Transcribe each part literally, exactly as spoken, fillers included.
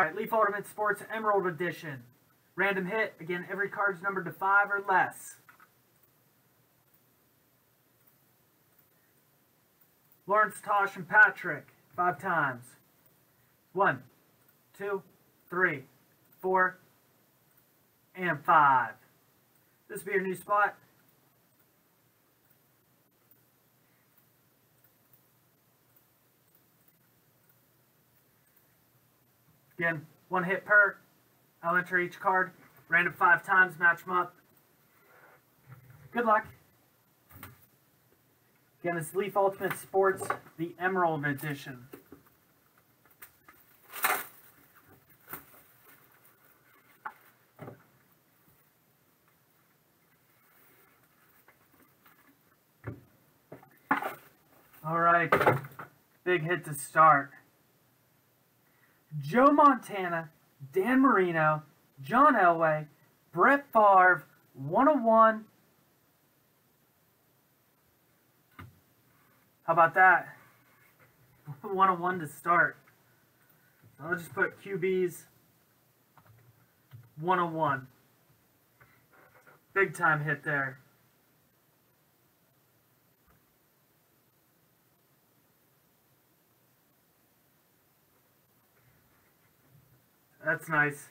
All right, Leaf Ultimate Sports Emerald Edition. Random hit. Again, every card's numbered to five or less. Lawrence, Tosh, and Patrick, five times. One, two, three, four, and five. This will be your new spot. Again, one hit per. I'll enter each card. Random five times, match them up. Good luck. Again, it's Leaf Ultimate Sports, the Emerald Edition. All right, big hit to start. Joe Montana, Dan Marino, John Elway, Brett Favre, one oh one. How about that? one oh one to start. So I'll just put Q Bs one oh one. Big time hit there. That's nice.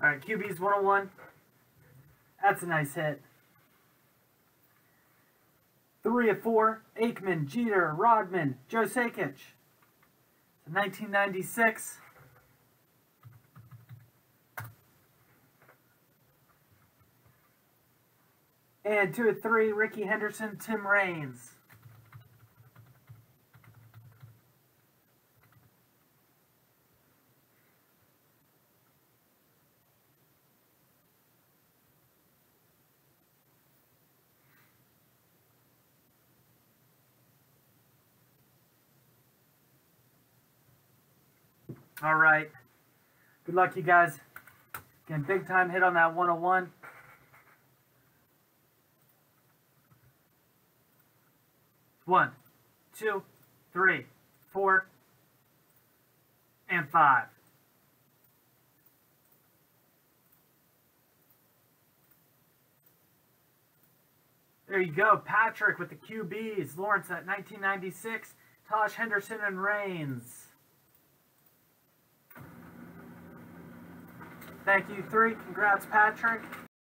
All right, Q B's one oh one. That's a nice hit. Three of four, Aikman, Jeter, Rodman, Joe Sakic. nineteen ninety-six. And two of three, Rickey Henderson, Tim Raines. All right. Good luck, you guys. Again, big time hit on that one oh one. One, two, three, four, and five. There you go. Patrick with the Q Bs. Lawrence at nineteen ninety-six. Tosh, Henderson, and Raines. Thank you, three. Congrats, Patrick.